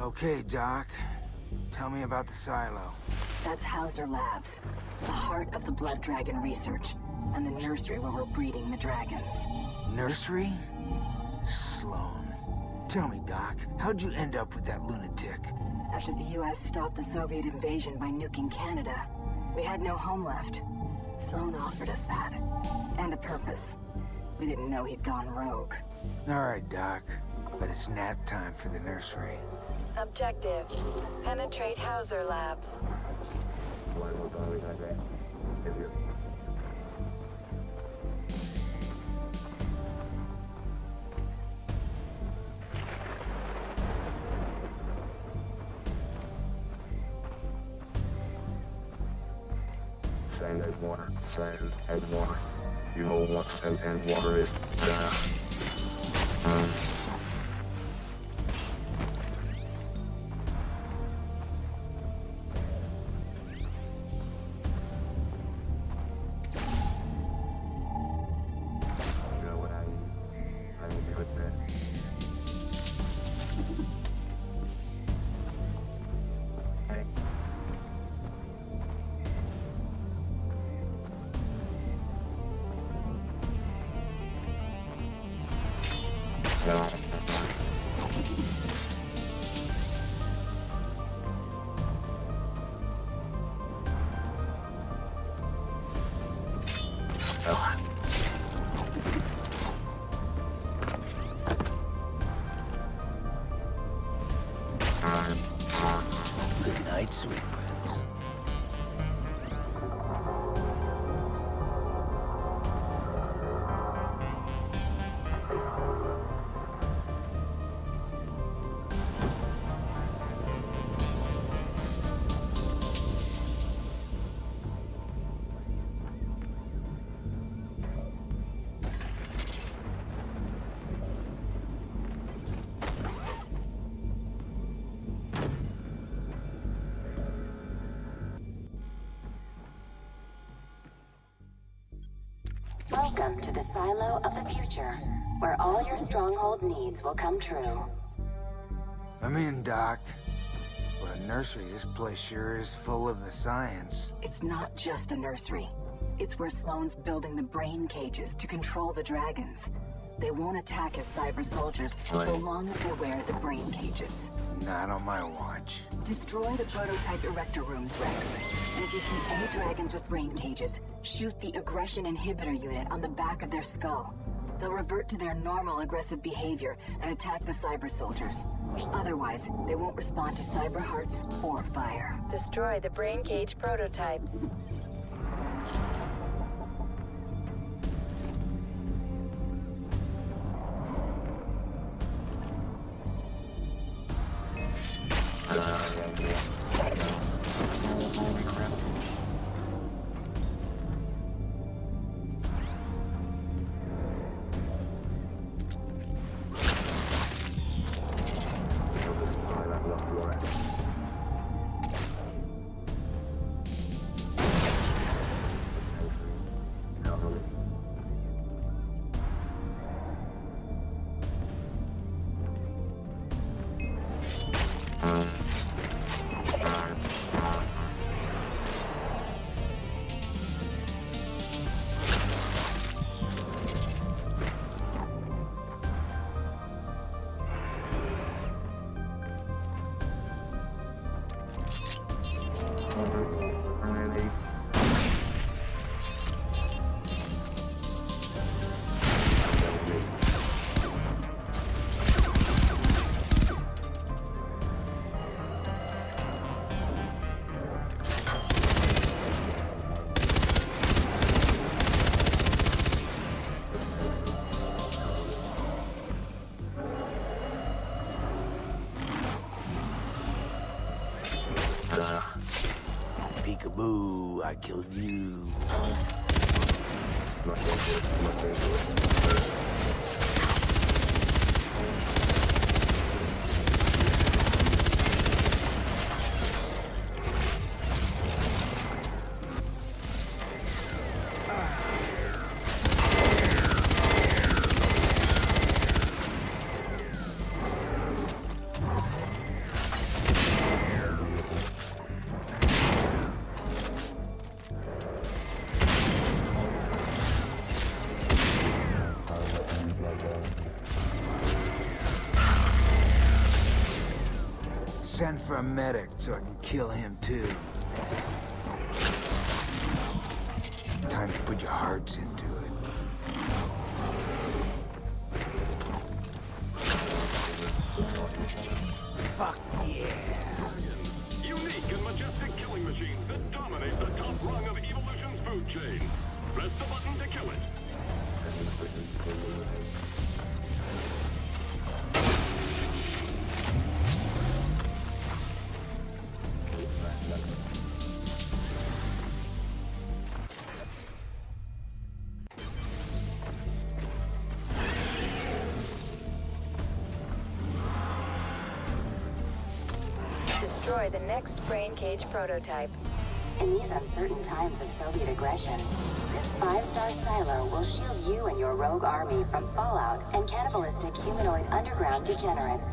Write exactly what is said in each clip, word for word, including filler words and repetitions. Okay, Doc. Tell me about the silo. That's Hauser Labs, the heart of the blood dragon research, and the nursery where we're breeding the dragons. Nursery? Sloan. Tell me, Doc, how'd you end up with that lunatic? After the U S stopped the Soviet invasion by nuking Canada, we had no home left. Sloan offered us that, and a purpose. We didn't know he'd gone rogue. All right, Doc, but it's nap time for the nursery. Objective: penetrate Hauser Labs. Sand and water, sand and water. You know what sand and water is. Uh, uh. Good night, sweet friends. Welcome to the Silo of the Future, where all your stronghold needs will come true. I'm in, Doc. For a nursery, this place sure is full of the science. It's not just a nursery. It's where Sloan's building the brain cages to control the dragons. They won't attack as cyber soldiers so long as they wear the brain cages. Not on my watch. Destroy the prototype erector rooms, Rex. And if you see any dragons with brain cages, shoot the aggression inhibitor unit on the back of their skull. They'll revert to their normal aggressive behavior and attack the cyber soldiers. Otherwise, they won't respond to cyber hearts or fire. Destroy the brain cage prototypes. Peekaboo, I killed you. send for a medic so I can kill him too. Time to put your hearts into it. Fuck yeah! Unique and majestic killing machines that dominate the top rung of evolution's food chain. Press the button to kill it. Destroy the next brain cage prototype. In these uncertain times of Soviet aggression, this five-star silo will shield you and your rogue army from fallout and cannibalistic humanoid underground degenerates.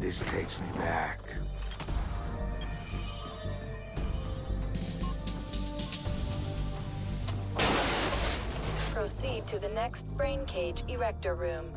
This takes me back. Proceed to the next brain cage erector room.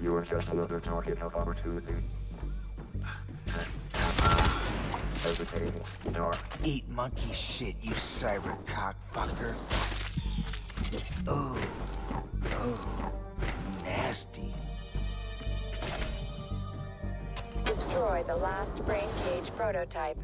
You are just another target of opportunity. Hesitating, dark. Eat monkey shit, you cyber cockfucker. Oh, oh, nasty. Destroy the last brain cage prototype.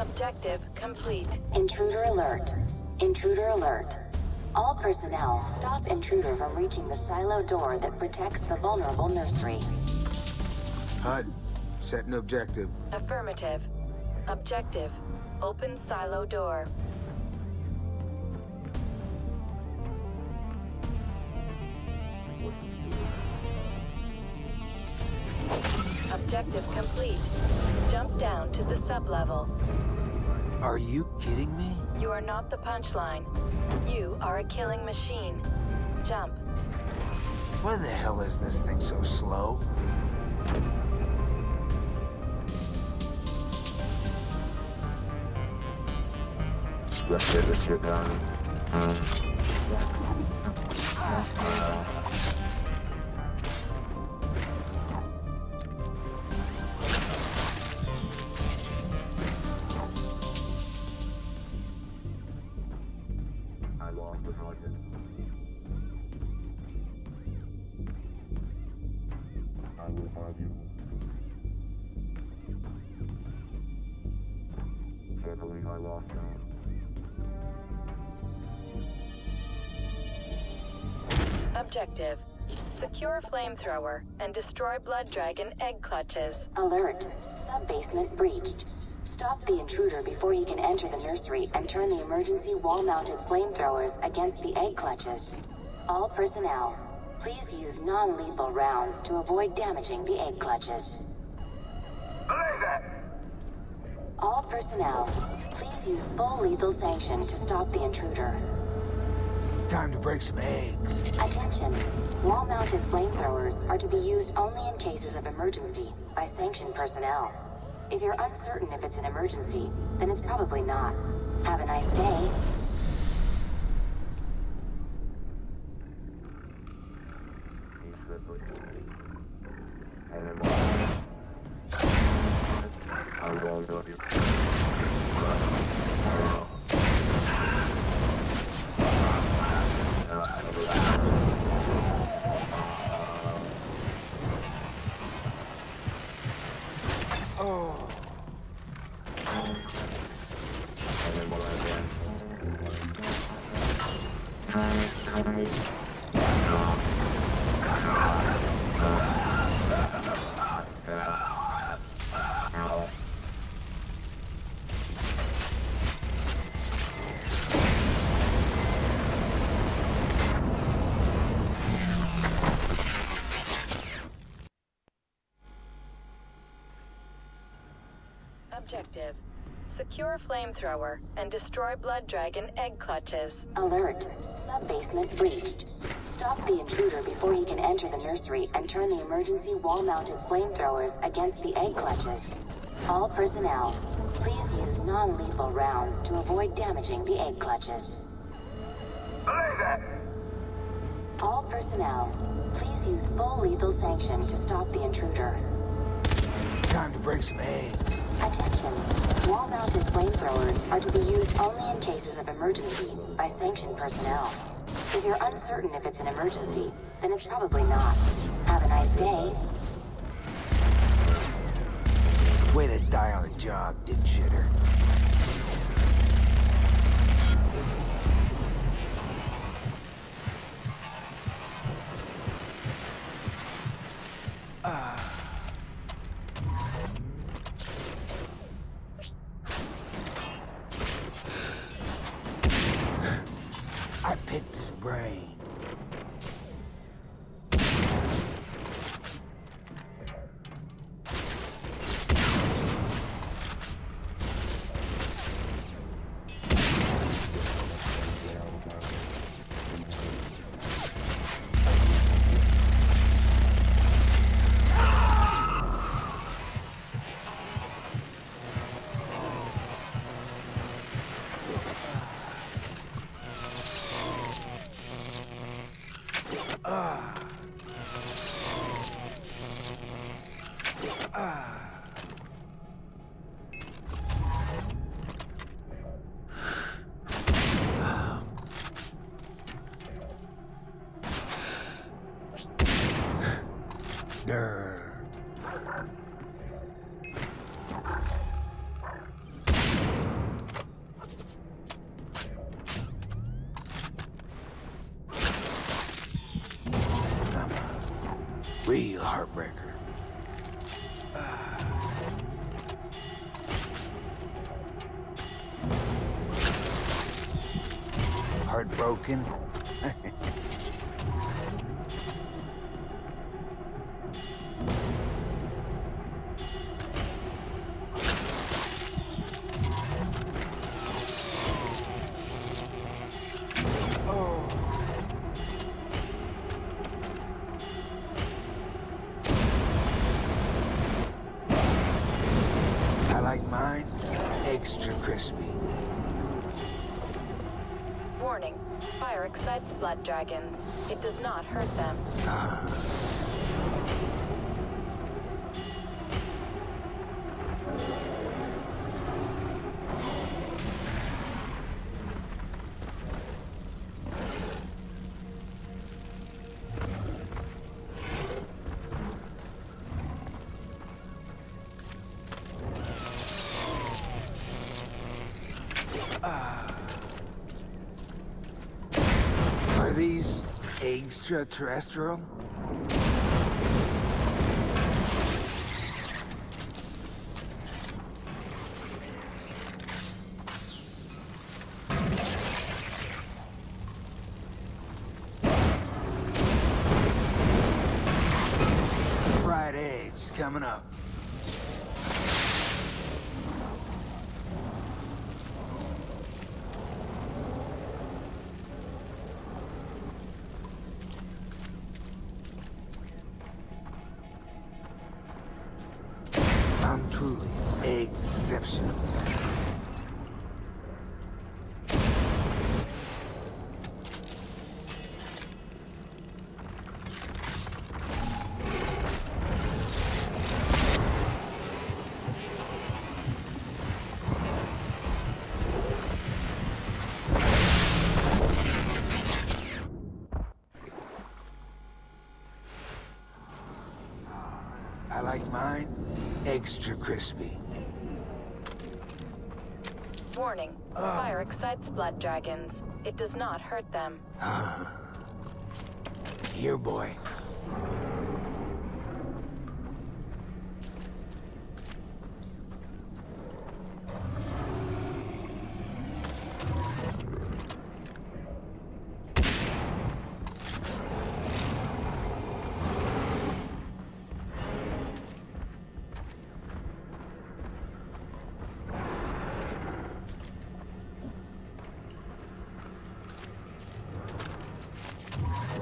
Objective complete. Intruder alert. Intruder alert. All personnel, stop intruder from reaching the silo door that protects the vulnerable nursery. H U D, set an objective. Affirmative. Objective, open silo door. Objective complete. Jump down to the sub-level. Are you kidding me? You are not the punchline. You are a killing machine. Jump. Why the hell is this thing so slow? Let's get this shit done. Uh. Objective. Secure flamethrower and destroy blood dragon egg clutches. Alert. Sub-basement breached. Stop the intruder before he can enter the nursery and turn the emergency wall-mounted flamethrowers against the egg clutches. All personnel, please use non-lethal rounds to avoid damaging the egg clutches. All personnel, please use full lethal sanction to stop the intruder. Time to break some eggs. Attention. Wall-mounted flamethrowers are to be used only in cases of emergency by sanctioned personnel. If you're uncertain if it's an emergency, then it's probably not. Have a nice day. Objective. Secure flamethrower and destroy blood dragon egg clutches. Alert. Sub-basement breached. Stop the intruder before he can enter the nursery and turn the emergency wall-mounted flamethrowers against the egg clutches. All personnel, please use non-lethal rounds to avoid damaging the egg clutches. All personnel, please use full lethal sanction to stop the intruder. Time to break some eggs. Attention. Wall-mounted flamethrowers are to be used only in cases of emergency by sanctioned personnel. If you're uncertain if it's an emergency, then it's probably not. Have a nice day. Way to die on the job, dipshitter. I picked his brain. Real heartbreaker. Uh, heartbroken. Dragons. It does not hurt them. Extraterrestrial? Fried eggs coming up. Mine, extra crispy. Warning, uh. fire excites blood dragons. It does not hurt them. Here, boy.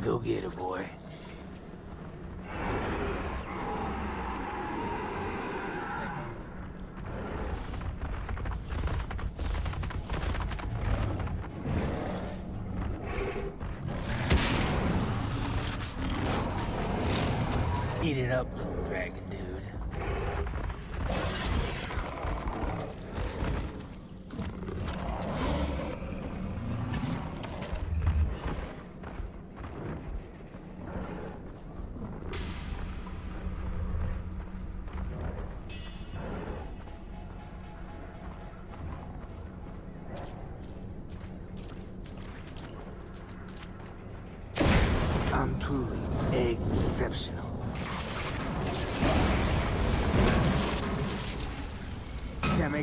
Go get it, boy. Eat it up, little dragon dude.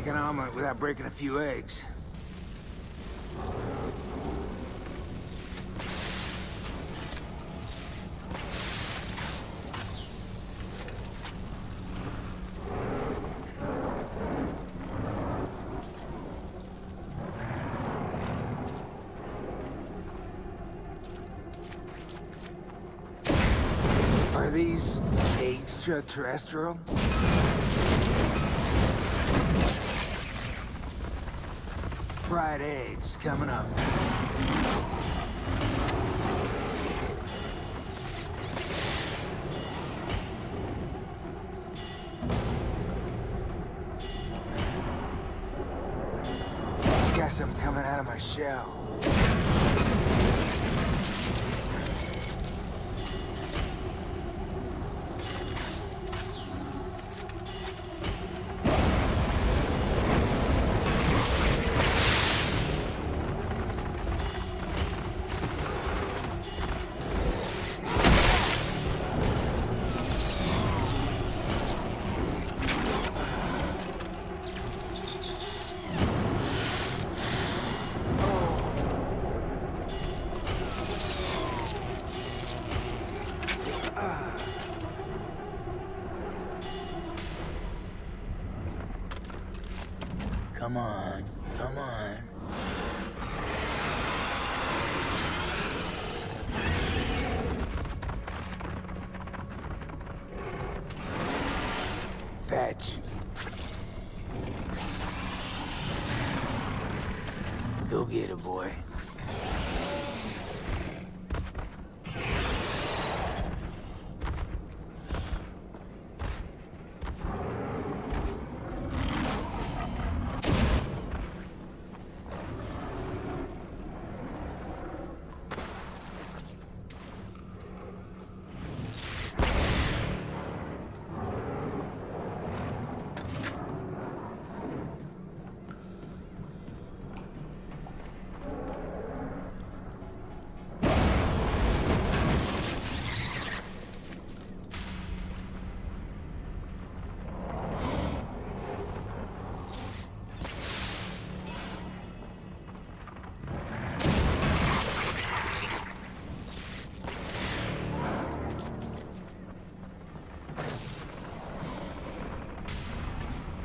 An omelet without breaking a few eggs. Are these extraterrestrial? Fried eggs coming up. Guess I'm coming out of my shell. Come on, come on. Fetch. Go get it, boy.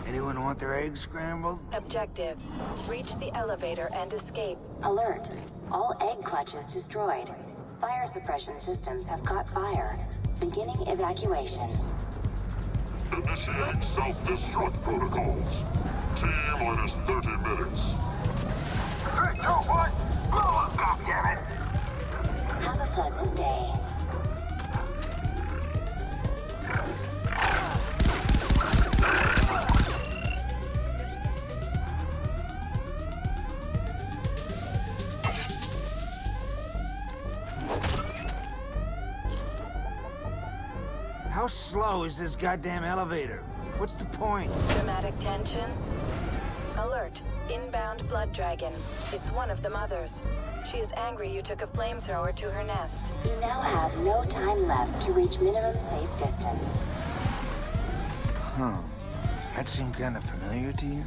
Anyone want their eggs scrambled? Objective. Reach the elevator and escape. Alert. All egg clutches destroyed. Fire suppression systems have caught fire. Beginning evacuation. Initiate self-destruct protocols. T minus thirty minutes. Three, two, one. Blow up, goddammit! Have a pleasant day. How slow is this goddamn elevator? What's the point? Dramatic tension? Alert. Inbound blood dragon. It's one of the mothers. She is angry you took a flamethrower to her nest. You now have no time left to reach minimum safe distance. Huh. That seemed kind of familiar to you?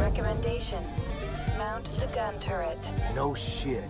Recommendation. Mount the gun turret. No shit.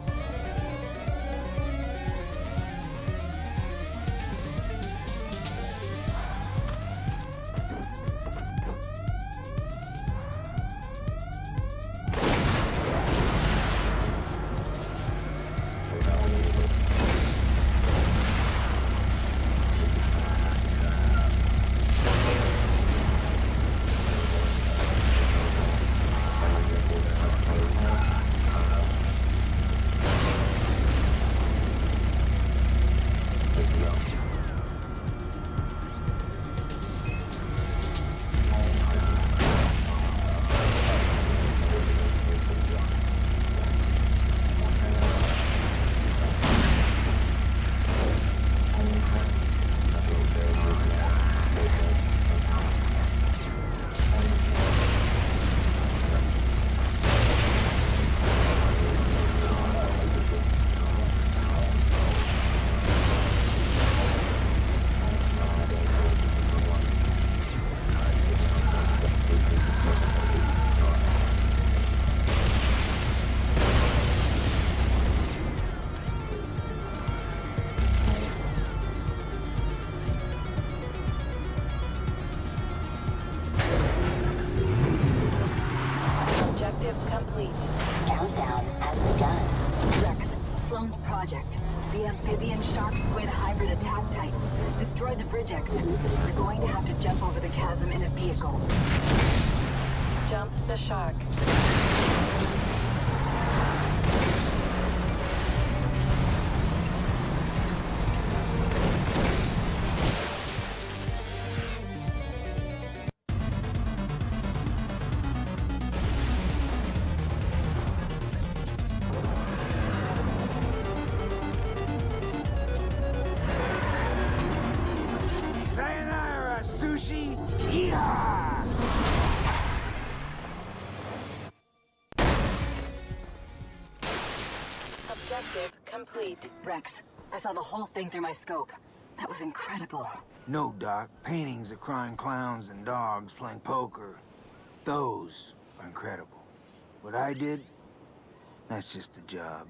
project. The amphibian shark squid hybrid attack type. Destroy the bridge exit. We're going to have to jump over the chasm in a vehicle. Jump the shark. Objective complete. Rex, I saw the whole thing through my scope. That was incredible. No, Doc. Paintings of crying clowns and dogs playing poker. Those are incredible. What I did, that's just a job.